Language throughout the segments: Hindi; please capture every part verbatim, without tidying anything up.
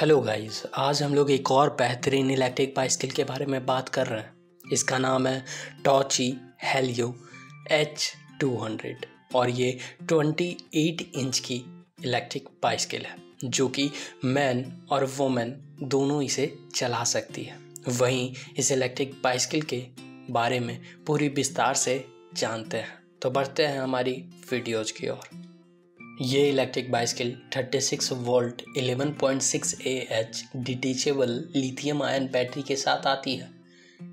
हेलो गाइस, आज हम लोग एक और बेहतरीन इलेक्ट्रिक बाइसिकल के बारे में बात कर रहे हैं। इसका नाम है Toutche Helio H two hundred और ये अट्ठाईस इंच की इलेक्ट्रिक बाइसिकल है जो कि मैन और वुमेन दोनों इसे चला सकती है। वहीं इस इलेक्ट्रिक बाइसिकल के बारे में पूरी विस्तार से जानते हैं, तो बढ़ते हैं हमारी वीडियोज़ की ओर। ये इलेक्ट्रिक बाइसिकल छत्तीस वोल्ट ग्यारह पॉइंट छह A H detachable lithium ion battery के साथ आती है।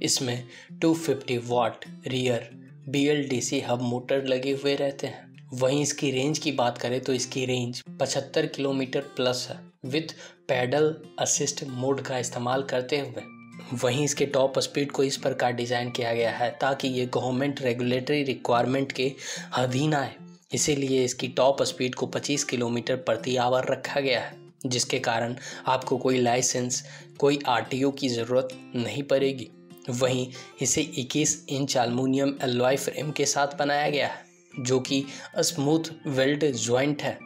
इसमें दो सौ पचास watt rear B L D C hub motor लगे हुए रहते हैं। वहीं इसकी रेंज की बात करें तो इसकी रेंज पचहत्तर किलोमीटर प्लस है विथ पैडल असिस्ट मोड का इस्तेमाल करते हुए। वहीं इसके टॉप स्पीड को इस प्रकार डिज़ाइन किया गया है ताकि ये गवर्नमेंट रेगुलेटरी रिक्वायरमेंट के अधीन आए, इसीलिए इसकी टॉप स्पीड को पच्चीस किलोमीटर प्रति आवर रखा गया है, जिसके कारण आपको कोई लाइसेंस, कोई आर टी ओ की ज़रूरत नहीं पड़ेगी। वहीं इसे इक्कीस इंच एल्युमिनियम एलॉय फ्रेम के साथ बनाया गया है जो कि स्मूथ वेल्ड जॉइंट है।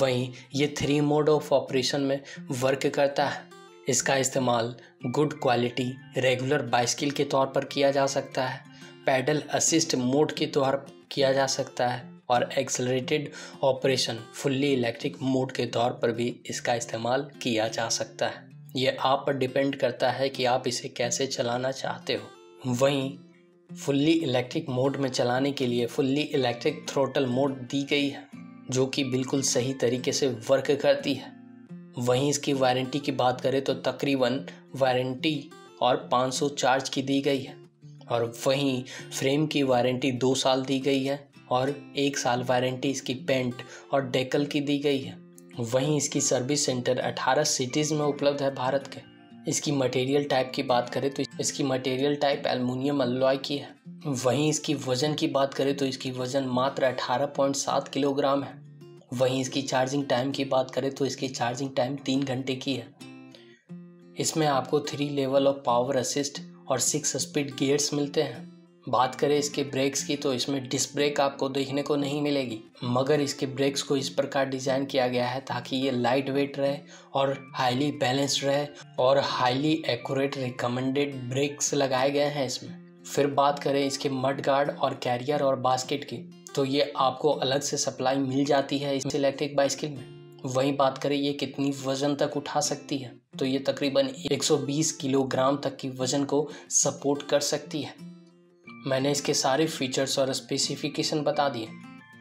वहीं ये थ्री मोड ऑफ ऑपरेशन में वर्क करता है। इसका इस्तेमाल गुड क्वालिटी रेगुलर बाइसिकल के तौर पर किया जा सकता है, पैडल असिस्ट मोड के तौर पर किया जा सकता है और accelerated operation fully electric mode के तौर पर भी इसका इस्तेमाल किया जा सकता है। यह आप पर डिपेंड करता है कि आप इसे कैसे चलाना चाहते हो। वहीं फुल्ली इलेक्ट्रिक मोड में चलाने के लिए फुल्ली इलेक्ट्रिक थ्रोटल मोड दी गई है जो कि बिल्कुल सही तरीके से वर्क करती है। वहीं इसकी वारंटी की बात करें तो तकरीबन वारंटी और पाँच सौ चार्ज की दी गई है, और वहीं फ्रेम की वारंटी दो साल दी गई है और एक साल वारंटी इसकी पेंट और डेकल की दी गई है। वहीं इसकी सर्विस सेंटर अठारह सिटीज़ में उपलब्ध है भारत के। इसकी मटेरियल टाइप की बात करें तो इसकी मटेरियल टाइप एल्युमिनियम अलॉय की है। वहीं इसकी वज़न की बात करें तो इसकी वज़न मात्र अठारह पॉइंट सात किलोग्राम है। वहीं इसकी चार्जिंग टाइम की बात करें तो इसकी चार्जिंग टाइम तीन घंटे की है। इसमें आपको three level of power assist और सिक्स स्पीड गियर्स मिलते हैं। बात करें इसके ब्रेक्स की तो इसमें डिस्क ब्रेक आपको देखने को नहीं मिलेगी, मगर इसके ब्रेक्स को इस प्रकार डिज़ाइन किया गया है ताकि ये लाइट वेट रहे और हाईली बैलेंस्ड रहे, और हाईली एक्यूरेट रिकमेंडेड ब्रेक्स लगाए गए हैं इसमें। फिर बात करें इसके मड गार्ड और कैरियर और बास्केट की तो ये आपको अलग से सप्लाई मिल जाती है इस इलेक्ट्रिक बाइसिकल में। वहीं बात करें ये कितनी वज़न तक उठा सकती है तो ये तकरीबन एक सौ बीस किलोग्राम तक की वज़न को सपोर्ट कर सकती है। मैंने इसके सारे फीचर्स और स्पेसिफिकेशन बता दिए।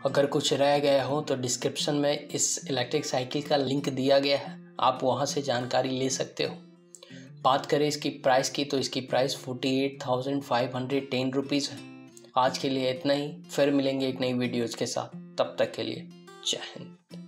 अगर कुछ रह गए हो तो डिस्क्रिप्शन में इस इलेक्ट्रिक साइकिल का लिंक दिया गया है, आप वहां से जानकारी ले सकते हो। बात करें इसकी प्राइस की तो इसकी प्राइस अड़तालीस हज़ार पाँच सौ दस रुपीज़ है। आज के लिए इतना ही, फिर मिलेंगे एक नई वीडियोज़ के साथ। तब तक के लिए जय हिंद।